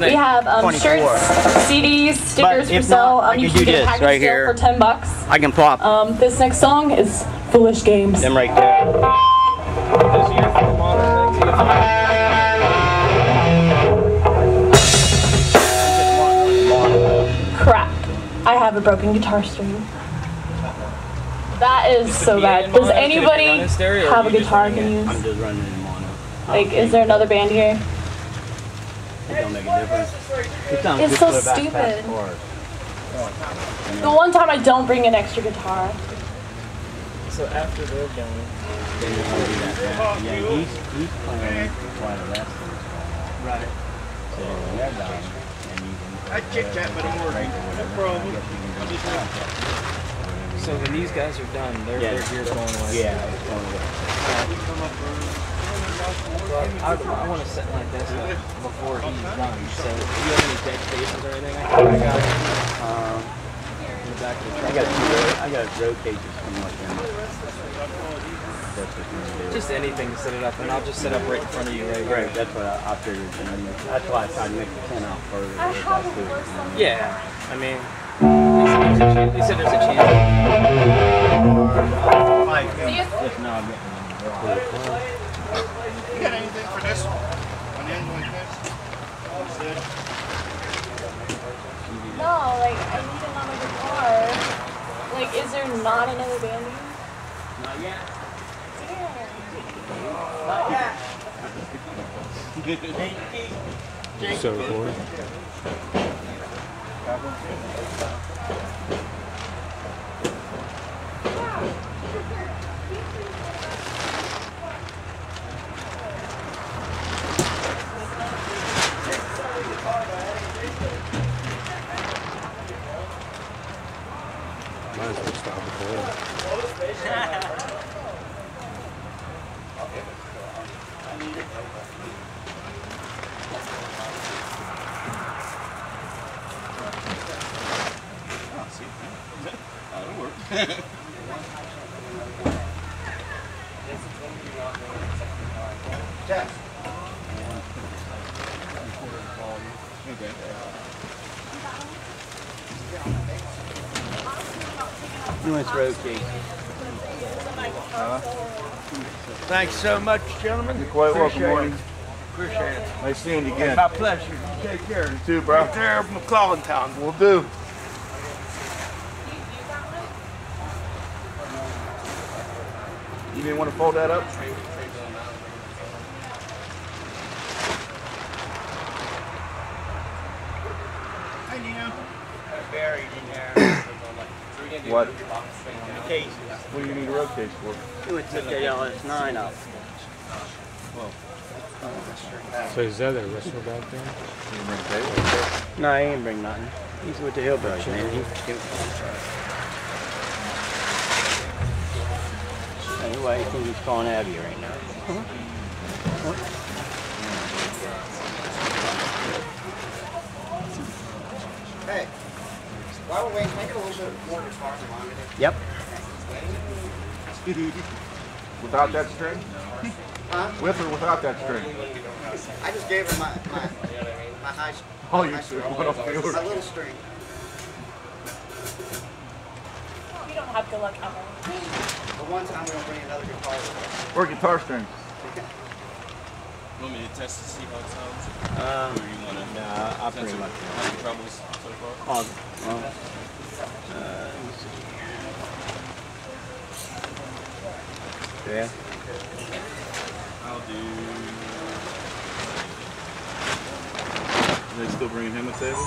We have shirts, CDs, stickers for sale. You can get a package right here for $10. I can pop. This next song is Foolish Games. Them right there. Crap! I have a broken guitar string. That is so bad. Does anybody have a guitar I can use? I'm just running in mono. Like, is there another band here? Don't make a difference. It's so stupid. The one time I don't bring an extra guitar. So after they're done, then you do that. Yeah, he's playing while the rest of us are right. So they're done, and you can. I kicked that, but I'm working. No problem. I'm just around. So when these guys are done, they're here going away. Yeah, going away. I want to sit like this before he's done. So, do you have any dead or anything? I got I got road cages coming like that. Just anything to set it up, and I'll just set up right in front of you, right? That's what I figured. That's why I tried to make the 10 out further. Yeah, I mean, they said there's a chance. You got anything for this one? On the end like this? No, like, I need another guitar. Like, is there not another band here? Not yet. Damn. Not yet. So bored. Might as well stop the coil. That'll work. Okay. It's road cage. Thanks so much, gentlemen. You're quite welcome, Morning. Appreciate it. Nice seeing you again. My pleasure. Take care. You too, bro. Take care of McClellan Town. Will do. You didn't want to fold that up? I knew. Buried in there. What? What do you need a road cage for? It took the LS9 up. So is that a wrestler back there? No, he didn't bring nothing. He's with the hillbillies, man. Anyway, I think he's calling Abby right now. Hey. Why don't we make it a little bit more responsive? Yep. Without that string? Huh? With or without that string? I just gave her my high string. Oh, you took one off the order. A little string. have good luck ever. But one time we're going to bring another guitar string. Or guitar string. You want me to test to see how it sounds? Or you want to? Nah, I'm pretty much. Any troubles so far? Yeah. I'll do. Are they still bringing him a table?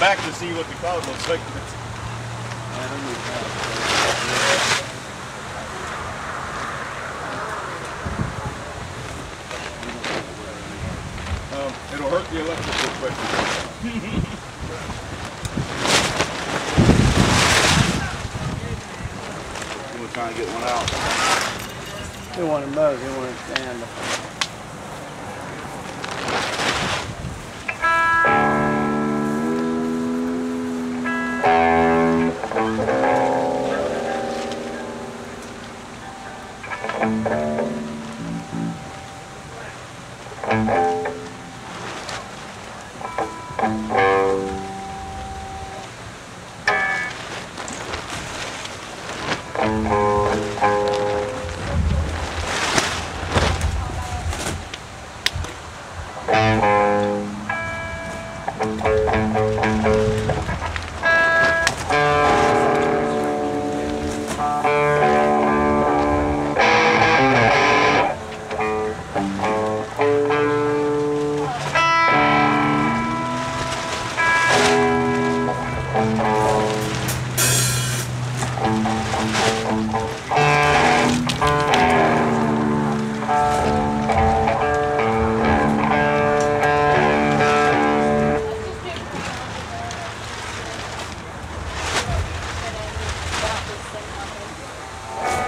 Back to see what the crowd looks like. I don't need that. It'll hurt the electrical equipment. We're trying to get one out. They want to move, they want to stand.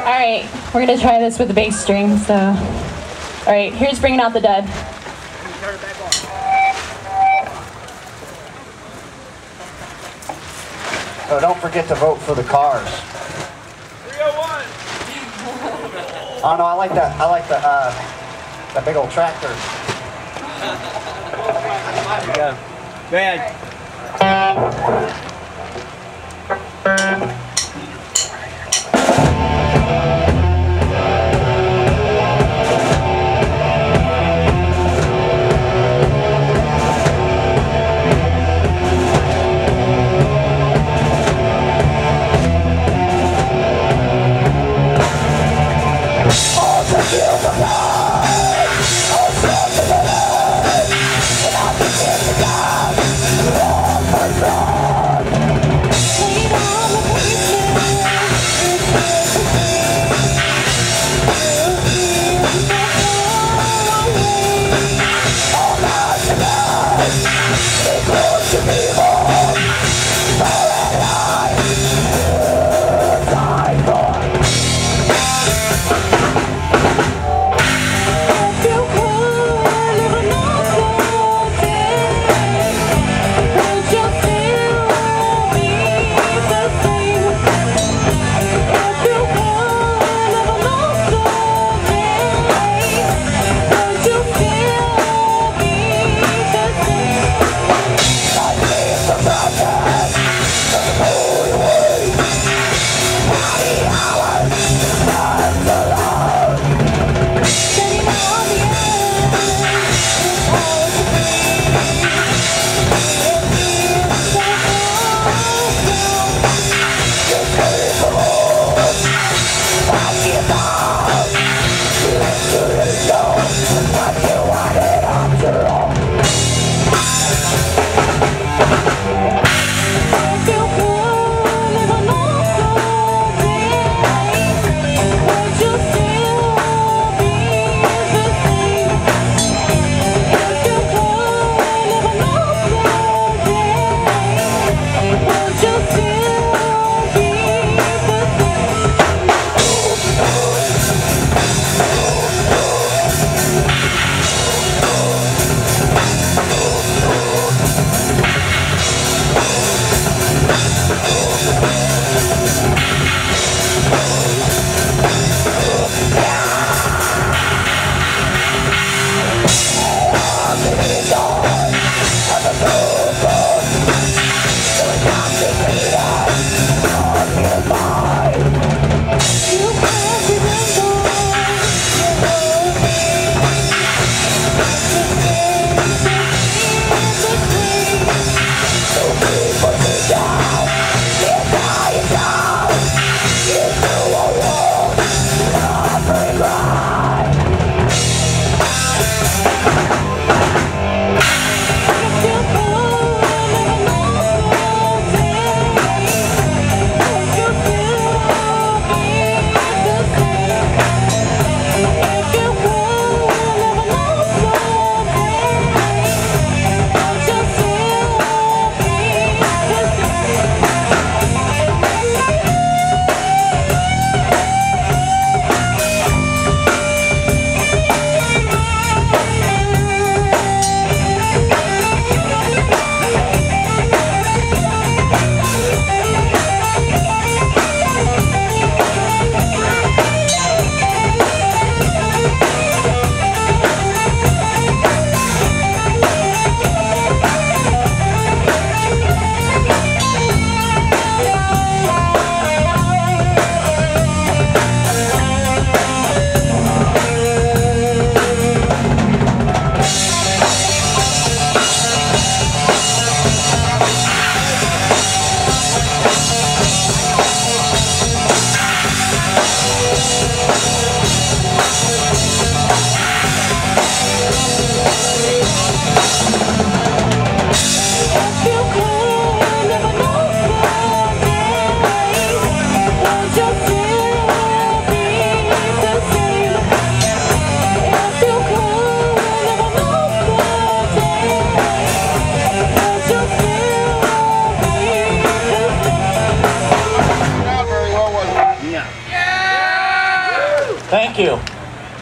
Alright, we're going to try this with the bass string, so... Alright, here's Bringing Out the Dead. Turn it back on. So don't forget to vote for the cars. 301! Oh no, I like that big old tractor. There you go. Go ahead. Wait on the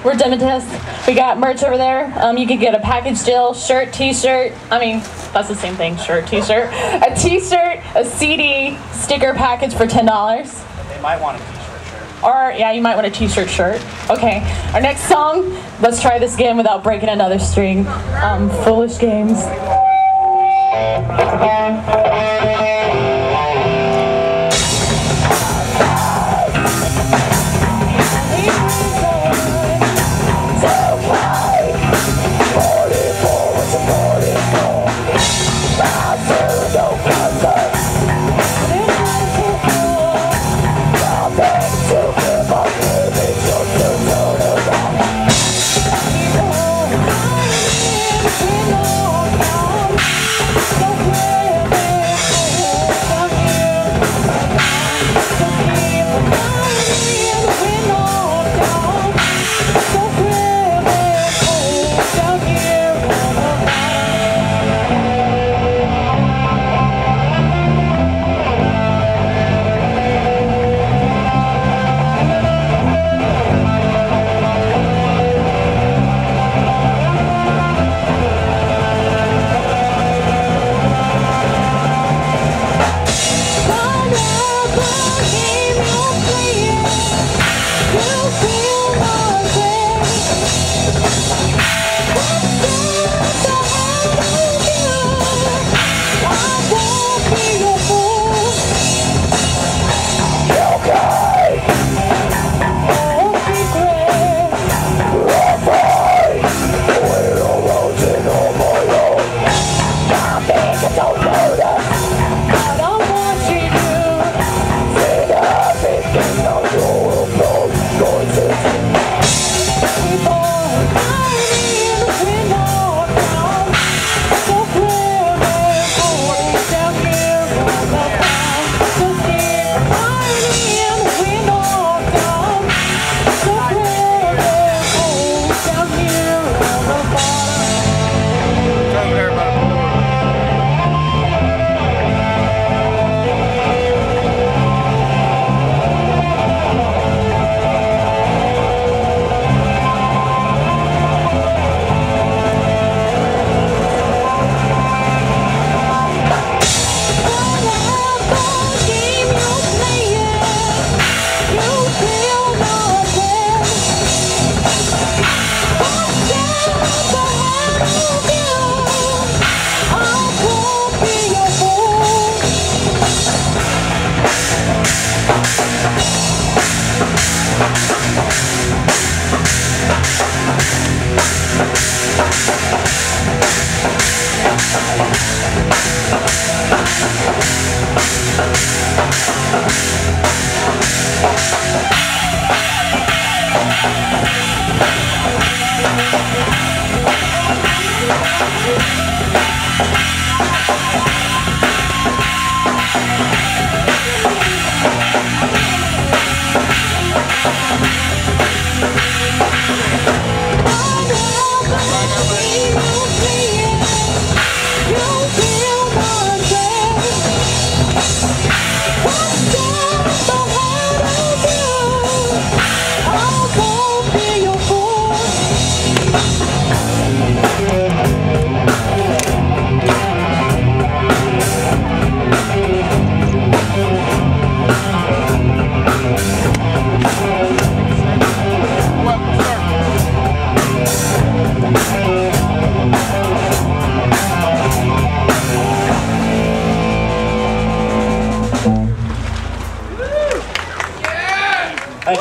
We're Dematus. We got merch over there. You can get a package deal, shirt, t-shirt. I mean, that's the same thing, shirt, t-shirt. A t-shirt, a CD, sticker package for $10. They might want a t-shirt shirt. Or, yeah, you might want a t-shirt shirt. Okay, our next song, let's try this again without breaking another string. Foolish Games. Thank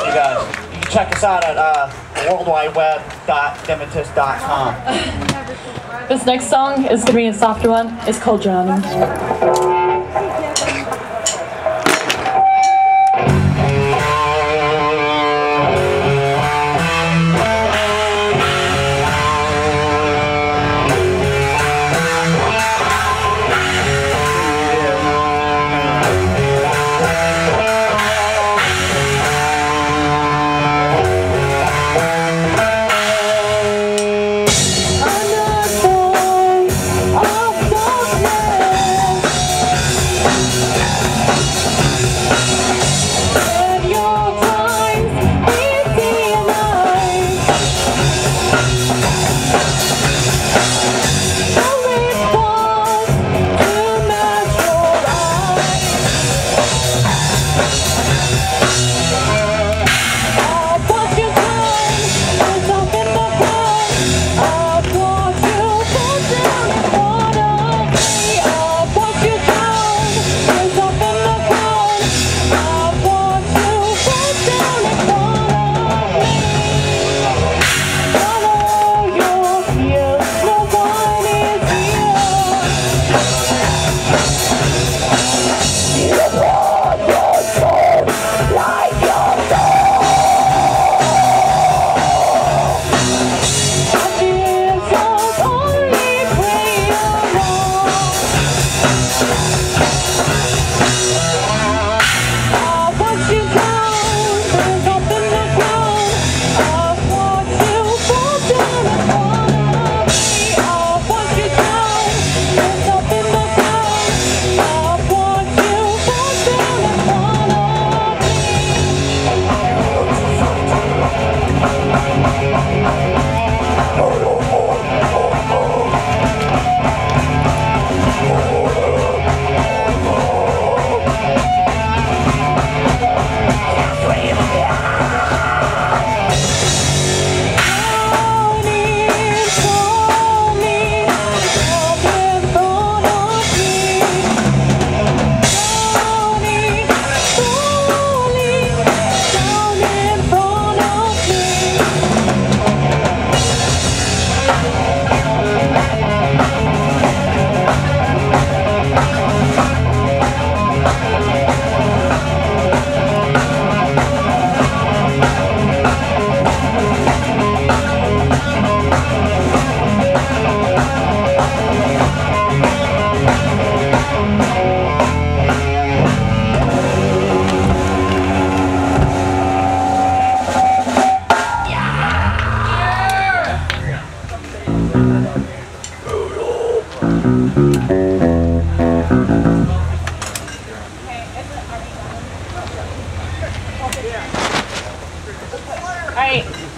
you guys. You can check us out at worldwideweb.dematus.com. This next song is going to be a softer one. It's called Dreams.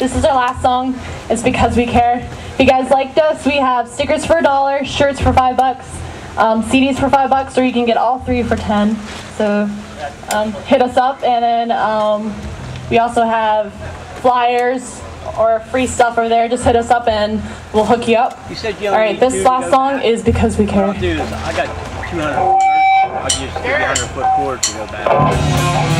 This is our last song. It's Because We Care. If you guys liked us, we have stickers for $1, shirts for $5, CDs for $5, or you can get all three for $10. So hit us up, and then we also have flyers or free stuff over there. Just hit us up and we'll hook you up. You said you only need this last song back. Is Because We Care. What I'll do is I got 200. I'll use 300-foot cord to go back.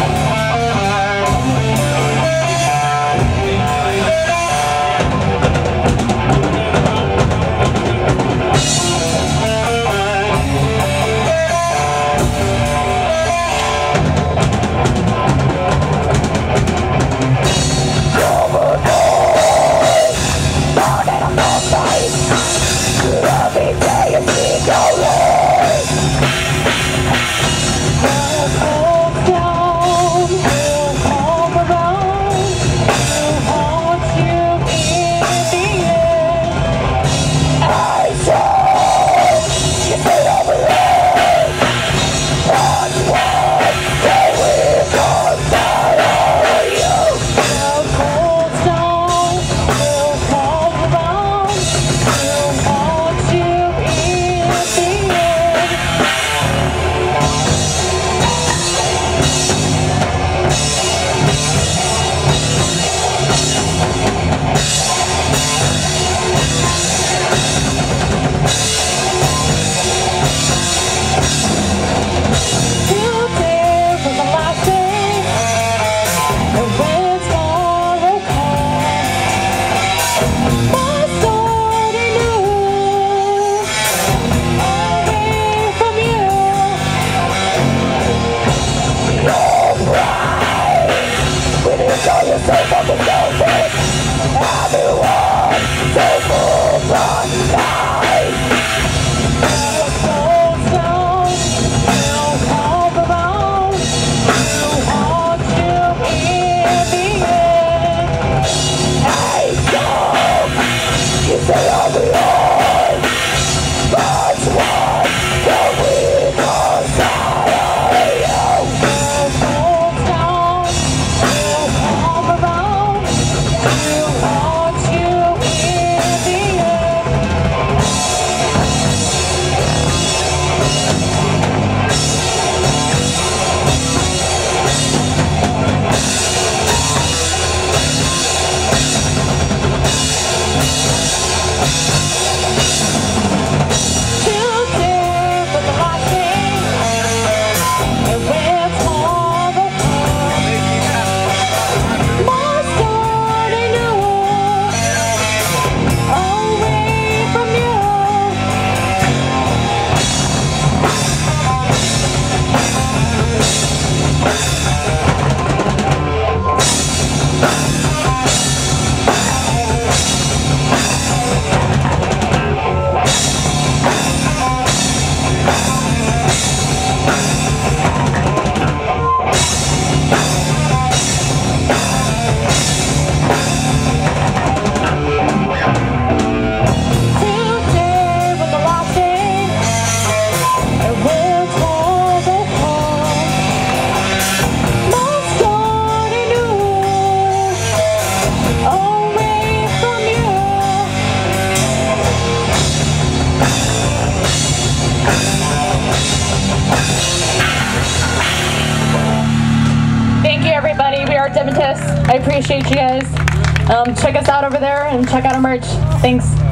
I appreciate you guys. Check us out over there and check out our merch. Thanks.